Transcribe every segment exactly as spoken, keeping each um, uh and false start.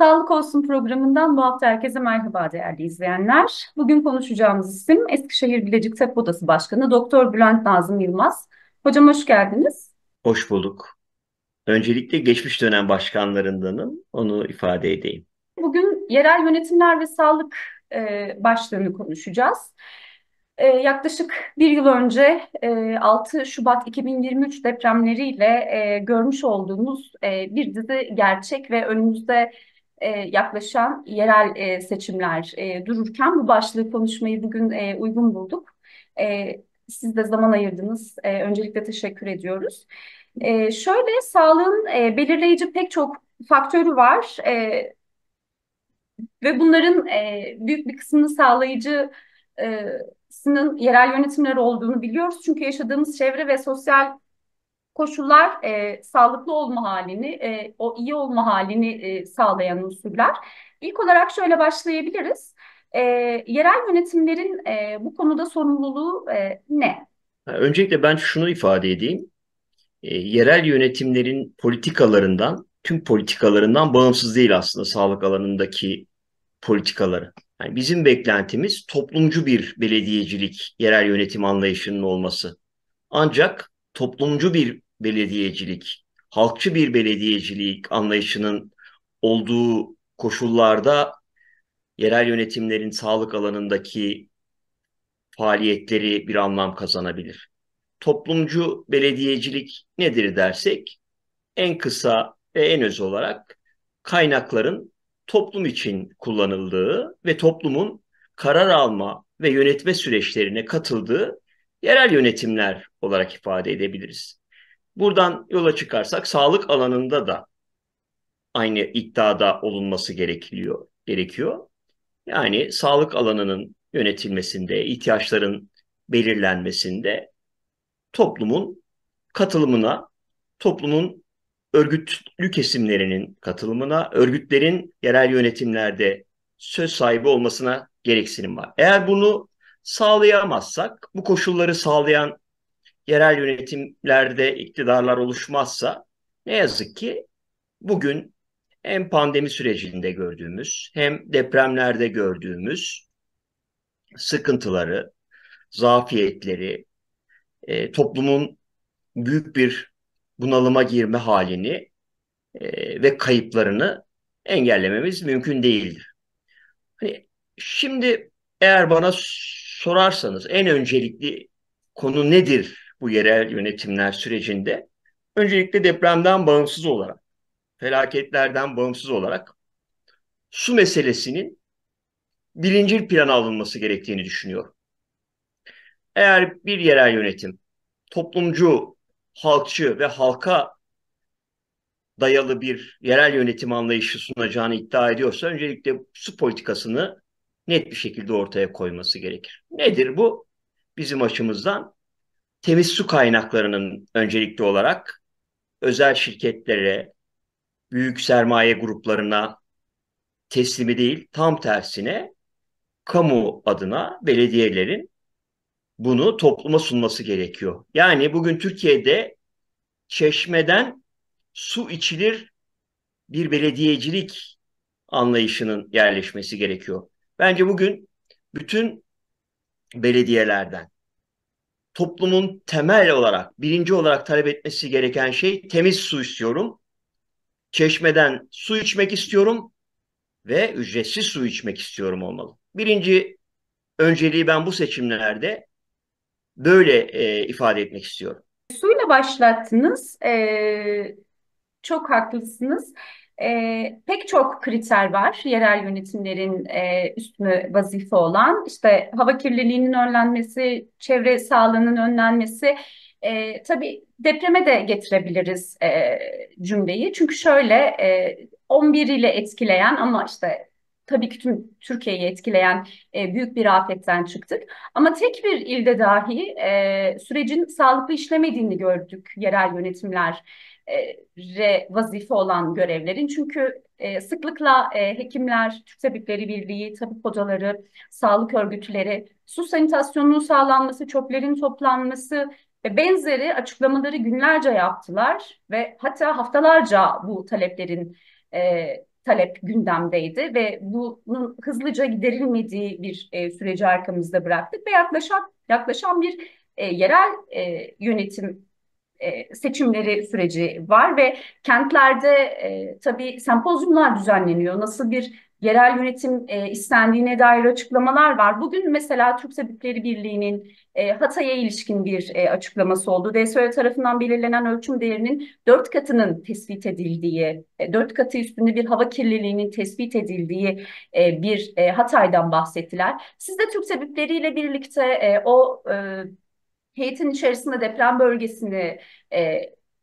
Sağlık Olsun programından bu hafta herkese merhaba değerli izleyenler. Bugün konuşacağımız isim Eskişehir-Bilecik Tabip Odası Başkanı Doktor Bülent Nazım Yılmaz. Hocam hoş geldiniz. Hoş bulduk. Öncelikle geçmiş dönem başkanlarındanım, onu ifade edeyim. Bugün yerel yönetimler ve sağlık e, başlığını konuşacağız. E, yaklaşık bir yıl önce e, altı Şubat iki bin yirmi üç depremleriyle e, görmüş olduğumuz e, bir dizi gerçek ve önümüzde e, yaklaşan yerel e, seçimler e, dururken bu başlığı konuşmayı bugün e, uygun bulduk. E, siz de zaman ayırdınız. E, öncelikle teşekkür ediyoruz. E, şöyle sağlığın e, belirleyici pek çok faktörü var e, ve bunların e, büyük bir kısmını sağlayıcı e, sının yerel yönetimler olduğunu biliyoruz. Çünkü yaşadığımız çevre ve sosyal koşullar e, sağlıklı olma halini, e, o iyi olma halini e, sağlayan unsurlar. İlk olarak şöyle başlayabiliriz. E, yerel yönetimlerin e, bu konuda sorumluluğu e, ne? Öncelikle ben şunu ifade edeyim. E, yerel yönetimlerin politikalarından, tüm politikalarından bağımsız değil aslında sağlık alanındaki politikaları. Yani bizim beklentimiz toplumcu bir belediyecilik, yerel yönetim anlayışının olması. Ancak toplumcu bir belediyecilik, halkçı bir belediyecilik anlayışının olduğu koşullarda yerel yönetimlerin sağlık alanındaki faaliyetleri bir anlam kazanabilir. Toplumcu belediyecilik nedir dersek, en kısa ve en öz olarak kaynakların toplum için kullanıldığı ve toplumun karar alma ve yönetme süreçlerine katıldığı yerel yönetimler olarak ifade edebiliriz. Buradan yola çıkarsak sağlık alanında da aynı iddiada olunması gerekiyor. gerekiyor. Yani sağlık alanının yönetilmesinde, ihtiyaçların belirlenmesinde toplumun katılımına, toplumun örgütlü kesimlerinin katılımına, örgütlerin yerel yönetimlerde söz sahibi olmasına gereksinim var. Eğer bunu sağlayamazsak, bu koşulları sağlayan yerel yönetimlerde iktidarlar oluşmazsa ne yazık ki bugün hem pandemi sürecinde gördüğümüz hem depremlerde gördüğümüz sıkıntıları, zafiyetleri, e, toplumun büyük bir bunalıma girme halini e, ve kayıplarını engellememiz mümkün değildir. Hani şimdi eğer bana sorarsanız en öncelikli konu nedir bu yerel yönetimler sürecinde? Öncelikle depremden bağımsız olarak, felaketlerden bağımsız olarak su meselesinin birinci plana alınması gerektiğini düşünüyorum. Eğer bir yerel yönetim toplumcu, halkçı ve halka dayalı bir yerel yönetim anlayışı sunacağını iddia ediyorsa öncelikle su politikasını net bir şekilde ortaya koyması gerekir. Nedir bu? Bizim açımızdan temiz su kaynaklarının öncelikli olarak özel şirketlere, büyük sermaye gruplarına teslimi değil, tam tersine kamu adına belediyelerin bunu topluma sunması gerekiyor. Yani bugün Türkiye'de çeşmeden su içilir bir belediyecilik anlayışının yerleşmesi gerekiyor. Bence bugün bütün belediyelerden toplumun temel olarak, birinci olarak talep etmesi gereken şey temiz su istiyorum, çeşmeden su içmek istiyorum ve ücretsiz su içmek istiyorum olmalı. Birinci önceliği ben bu seçimlerde böyle e, ifade etmek istiyorum. Suyla başlattınız. E, çok haklısınız. E, pek çok kriter var yerel yönetimlerin e, üstüne vazife olan. İşte hava kirliliğinin önlenmesi, çevre sağlığının önlenmesi. E, tabii depreme de getirebiliriz e, cümleyi. Çünkü şöyle e, on bir ile etkileyen ama işte tabii ki tüm Türkiye'yi etkileyen e, büyük bir afetten çıktık. Ama tek bir ilde dahi e, sürecin sağlıklı işlemediğini gördük yerel yönetimlere vazife olan görevlerin. Çünkü e, sıklıkla e, hekimler, Türk Tabipleri Birliği, tabip odaları, sağlık örgütleri, su sanitasyonunun sağlanması, çöplerin toplanması ve benzeri açıklamaları günlerce yaptılar ve hatta haftalarca bu taleplerin e, talep gündemdeydi ve bunun hızlıca giderilmediği bir e, süreci arkamızda bıraktık ve yaklaşan, yaklaşan bir e, yerel e, yönetim e, seçimleri süreci var ve kentlerde e, tabii sempozyumlar düzenleniyor. Nasıl bir yerel yönetim e, istendiğine dair açıklamalar var. Bugün mesela Türk Tabipleri Birliği'nin e, Hatay'a ilişkin bir e, açıklaması oldu. D S Ö tarafından belirlenen ölçüm değerinin dört katının tespit edildiği, e, dört katı üstünde bir hava kirliliğinin tespit edildiği e, bir e, Hatay'dan bahsettiler. Siz de Türk Tabipleri ile birlikte e, o e, heyetin içerisinde deprem bölgesini e,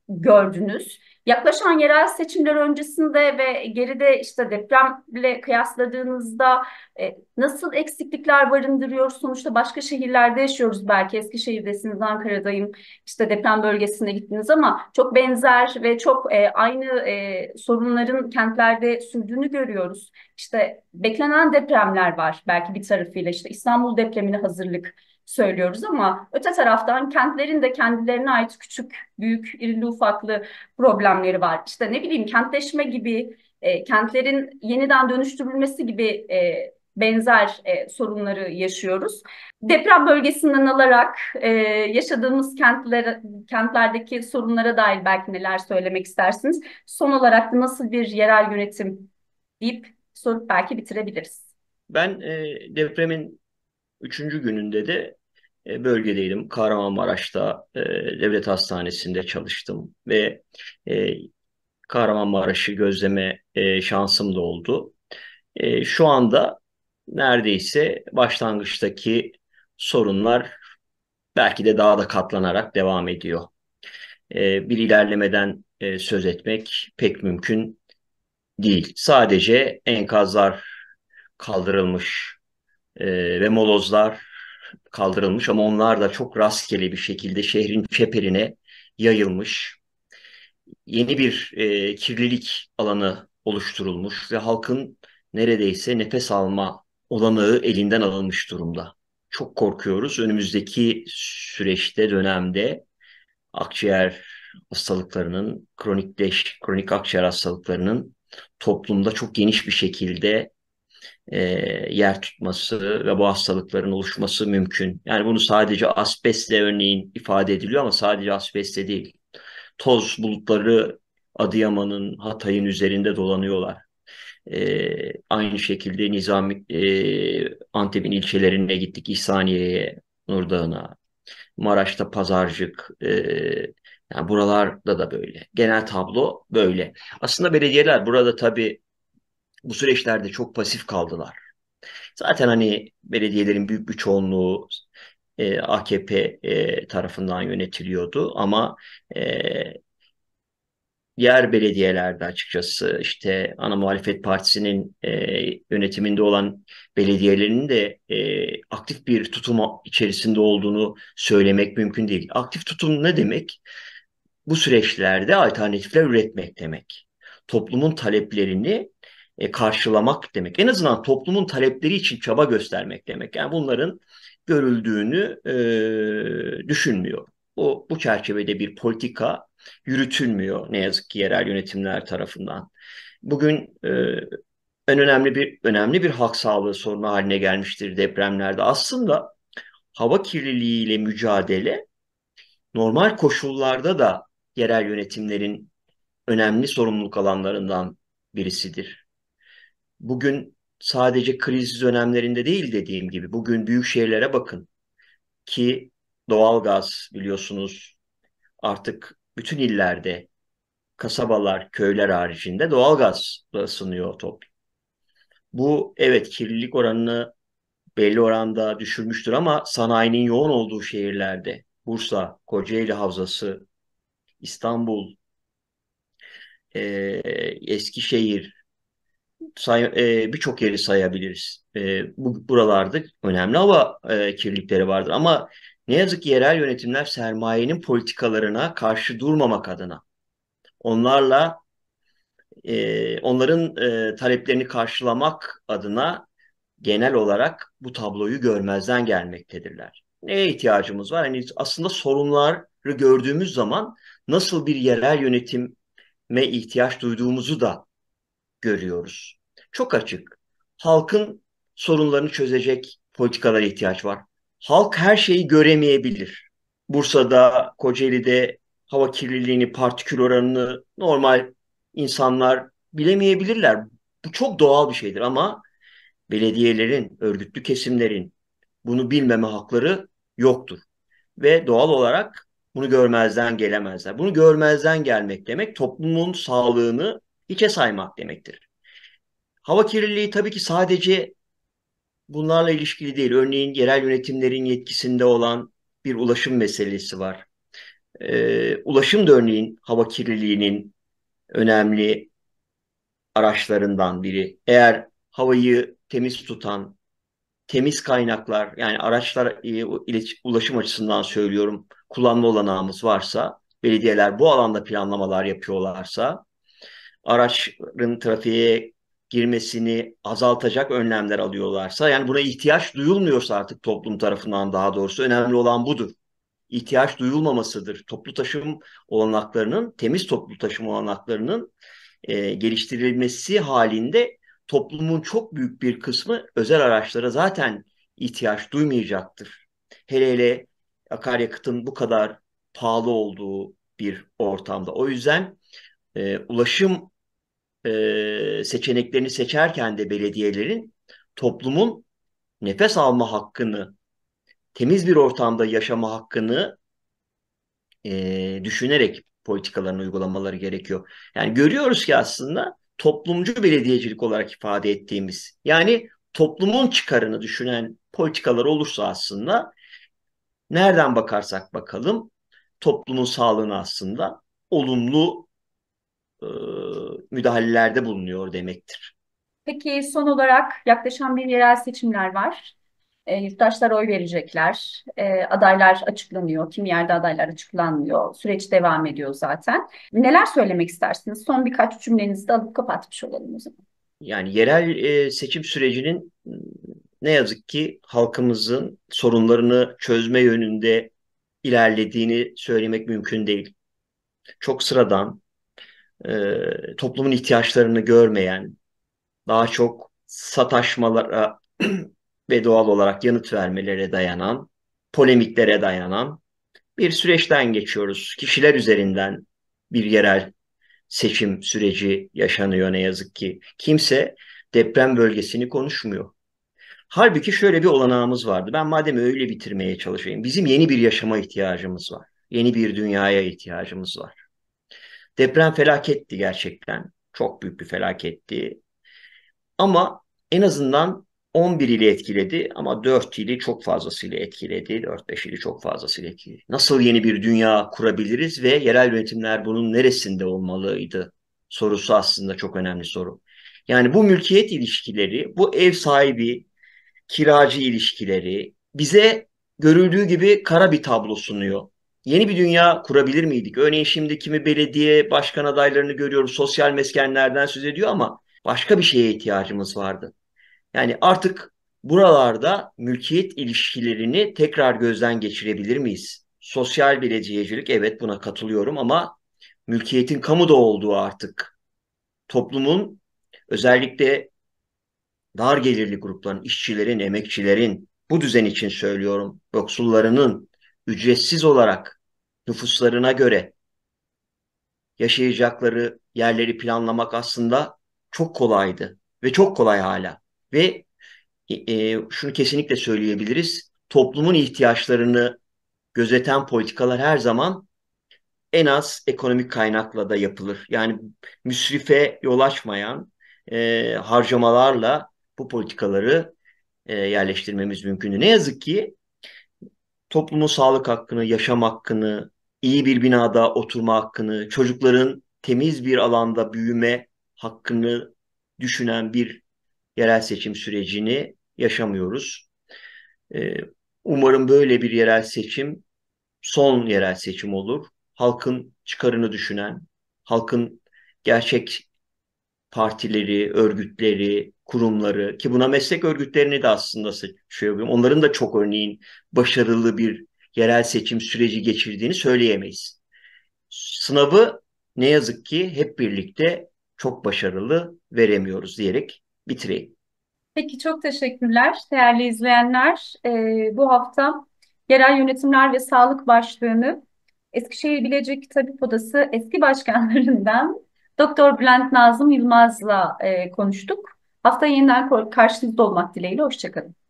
gördünüz. Yaklaşan yerel seçimler öncesinde ve geride işte depremle kıyasladığınızda e, nasıl eksiklikler barındırıyor? Sonuçta başka şehirlerde yaşıyoruz belki. Eskişehir'desiniz, Ankara'dayım. İşte deprem bölgesine gittiniz ama çok benzer ve çok e, aynı e, sorunların kentlerde sürdüğünü görüyoruz. İşte beklenen depremler var belki bir tarafıyla. İşte İstanbul depremine hazırlık söylüyoruz ama öte taraftan kentlerin de kendilerine ait küçük, büyük, irili ufaklı problemleri var. İşte ne bileyim kentleşme gibi, e, kentlerin yeniden dönüştürülmesi gibi e, benzer e, sorunları yaşıyoruz. Deprem bölgesinden alarak e, yaşadığımız kentler, kentlerdeki sorunlara dair belki neler söylemek istersiniz? Son olarak da nasıl bir yerel yönetim deyip sorup belki bitirebiliriz. Ben e, depremin üçüncü gününde de bölgedeydim. Kahramanmaraş'ta e, devlet hastanesinde çalıştım ve e, Kahramanmaraş'ı gözleme e, şansım da oldu. E, şu anda neredeyse başlangıçtaki sorunlar belki de daha da katlanarak devam ediyor. E, bir ilerlemeden e, söz etmek pek mümkün değil. Sadece enkazlar kaldırılmış ve molozlar kaldırılmış ama onlar da çok rastgele bir şekilde şehrin çeperine yayılmış. Yeni bir e, kirlilik alanı oluşturulmuş ve halkın neredeyse nefes alma olanağı elinden alınmış durumda. Çok korkuyoruz. Önümüzdeki süreçte, dönemde akciğer hastalıklarının, kronikleş, kronik akciğer hastalıklarının toplumda çok geniş bir şekilde E, yer tutması ve bu hastalıkların oluşması mümkün. Yani bunu sadece asbestle örneğin ifade ediliyor ama sadece asbestle değil. Toz bulutları Adıyaman'ın, Hatay'ın üzerinde dolanıyorlar. E, aynı şekilde Nizami, e, Antep'in ilçelerine gittik. İhsaniye'ye, Nurdağ'ına, Maraş'ta Pazarcık, e, yani buralarda da böyle. Genel tablo böyle. Aslında belediyeler burada tabii bu süreçlerde çok pasif kaldılar. Zaten hani belediyelerin büyük bir çoğunluğu e, A K P e, tarafından yönetiliyordu ama e, yer belediyelerde açıkçası işte ana muhalefet partisinin e, yönetiminde olan belediyelerinin de e, aktif bir tutum içerisinde olduğunu söylemek mümkün değil. Aktif tutum ne demek? Bu süreçlerde alternatifler üretmek demek. Toplumun taleplerini karşılamak demek. En azından toplumun talepleri için çaba göstermek demek. Yani bunların görüldüğünü e, düşünmüyor. O, bu çerçevede bir politika yürütülmüyor ne yazık ki yerel yönetimler tarafından. Bugün e, en önemli bir önemli bir halk sağlığı sorunu haline gelmiştir depremlerde. Aslında hava kirliliğiyle mücadele normal koşullarda da yerel yönetimlerin önemli sorumluluk alanlarından birisidir. Bugün sadece kriz dönemlerinde değil dediğim gibi bugün büyük şehirlere bakın ki doğalgaz biliyorsunuz artık bütün illerde kasabalar, köyler haricinde doğalgazla ısınıyor toplum. Bu evet kirlilik oranını belli oranda düşürmüştür ama sanayinin yoğun olduğu şehirlerde Bursa, Kocaeli havzası, İstanbul, e, Eskişehir, birçok yeri sayabiliriz. Buralarda önemli hava kirlilikleri vardır. Ama ne yazık ki yerel yönetimler sermayenin politikalarına karşı durmamak adına onlarla onların taleplerini karşılamak adına genel olarak bu tabloyu görmezden gelmektedirler. Neye ihtiyacımız var? Yani aslında sorunları gördüğümüz zaman nasıl bir yerel yönetime ihtiyaç duyduğumuzu da görüyoruz. Çok açık. Halkın sorunlarını çözecek politikalara ihtiyaç var. Halk her şeyi göremeyebilir. Bursa'da, Kocaeli'de hava kirliliğini, partikül oranını normal insanlar bilemeyebilirler. Bu çok doğal bir şeydir ama belediyelerin, örgütlü kesimlerin bunu bilmeme hakları yoktur. Ve doğal olarak bunu görmezden gelemezler. Bunu görmezden gelmek demek toplumun sağlığını hiçe saymak demektir. Hava kirliliği tabii ki sadece bunlarla ilişkili değil. Örneğin yerel yönetimlerin yetkisinde olan bir ulaşım meselesi var. Ee, ulaşım da örneğin hava kirliliğinin önemli araçlarından biri. Eğer havayı temiz tutan, temiz kaynaklar, yani araçlar, ulaşım açısından söylüyorum, kullanma olanağımız varsa, belediyeler bu alanda planlamalar yapıyorlarsa, araçların trafiğe girmesini azaltacak önlemler alıyorlarsa, yani buna ihtiyaç duyulmuyorsa artık toplum tarafından, daha doğrusu önemli olan budur. İhtiyaç duyulmamasıdır. Toplu taşım olanaklarının, temiz toplu taşım olanaklarının e, geliştirilmesi halinde toplumun çok büyük bir kısmı özel araçlara zaten ihtiyaç duymayacaktır. Hele hele akaryakıtın bu kadar pahalı olduğu bir ortamda. O yüzden e, ulaşım e, seçeneklerini seçerken de belediyelerin toplumun nefes alma hakkını, temiz bir ortamda yaşama hakkını e, düşünerek politikalarını uygulamaları gerekiyor. Yani görüyoruz ki aslında toplumcu belediyecilik olarak ifade ettiğimiz, yani toplumun çıkarını düşünen politikalar olursa aslında nereden bakarsak bakalım toplumun sağlığını aslında olumlu e, müdahalelerde bulunuyor demektir. Peki son olarak yaklaşan bir yerel seçimler var. E, yurttaşlar oy verecekler. E, adaylar açıklanıyor. Kimi yerde adaylar açıklanmıyor. Süreç devam ediyor zaten. Neler söylemek istersiniz? Son birkaç cümlenizi de alıp kapatmış olalım o zaman. Yani yerel e, seçim sürecinin ne yazık ki halkımızın sorunlarını çözme yönünde ilerlediğini söylemek mümkün değil. Çok sıradan, e, toplumun ihtiyaçlarını görmeyen, daha çok sataşmalara ve doğal olarak yanıt vermelere dayanan, polemiklere dayanan bir süreçten geçiyoruz. Kişiler üzerinden bir yerel seçim süreci yaşanıyor ne yazık ki. Kimse deprem bölgesini konuşmuyor. Halbuki şöyle bir olanağımız vardı. Ben madem öyle bitirmeye çalışayım. Bizim yeni bir yaşama ihtiyacımız var. Yeni bir dünyaya ihtiyacımız var. Deprem felaketti gerçekten. Çok büyük bir felaketti. Ama en azından on bir ili etkiledi ama dört ili çok fazlasıyla etkiledi. dört beş ili çok fazlasıyla etkiledi. Nasıl yeni bir dünya kurabiliriz ve yerel yönetimler bunun neresinde olmalıydı sorusu aslında çok önemli soru. Yani bu mülkiyet ilişkileri, bu ev sahibi, kiracı ilişkileri bize görüldüğü gibi kara bir tablo sunuyor. Yeni bir dünya kurabilir miydik? Örneğin şimdi kimi belediye başkan adaylarını görüyoruz, sosyal meskenlerden söz ediyor ama başka bir şeye ihtiyacımız vardı. Yani artık buralarda mülkiyet ilişkilerini tekrar gözden geçirebilir miyiz? Sosyal belediyecilik, evet buna katılıyorum ama mülkiyetin kamuda olduğu artık toplumun, özellikle dar gelirli grupların, işçilerin, emekçilerin, bu düzen için söylüyorum, yoksullarının ücretsiz olarak nüfuslarına göre yaşayacakları yerleri planlamak aslında çok kolaydı ve çok kolay hala. Ve e, şunu kesinlikle söyleyebiliriz, toplumun ihtiyaçlarını gözeten politikalar her zaman en az ekonomik kaynakla da yapılır. Yani müsrife yol açmayan e, harcamalarla bu politikaları e, yerleştirmemiz mümkün. Ne yazık ki toplumun sağlık hakkını, yaşam hakkını, iyi bir binada oturma hakkını, çocukların temiz bir alanda büyüme hakkını düşünen bir yerel seçim sürecini yaşamıyoruz. Ee, umarım böyle bir yerel seçim son yerel seçim olur. Halkın çıkarını düşünen, halkın gerçek partileri, örgütleri, kurumları, ki buna meslek örgütlerini de aslında şey yapıyorum. Onların da çok örneğin başarılı bir yerel seçim süreci geçirdiğini söyleyemeyiz. Sınavı ne yazık ki hep birlikte çok başarılı veremiyoruz diyerek bitireyim. Peki, çok teşekkürler değerli izleyenler. Ee, bu hafta yerel yönetimler ve sağlık başlığını Eskişehir-Bilecik Tabip Odası eski başkanlarından doktor Bülent Nazım Yılmaz'la e, konuştuk. Haftaya yeniden karşınızda olmak dileğiyle. Hoşçakalın.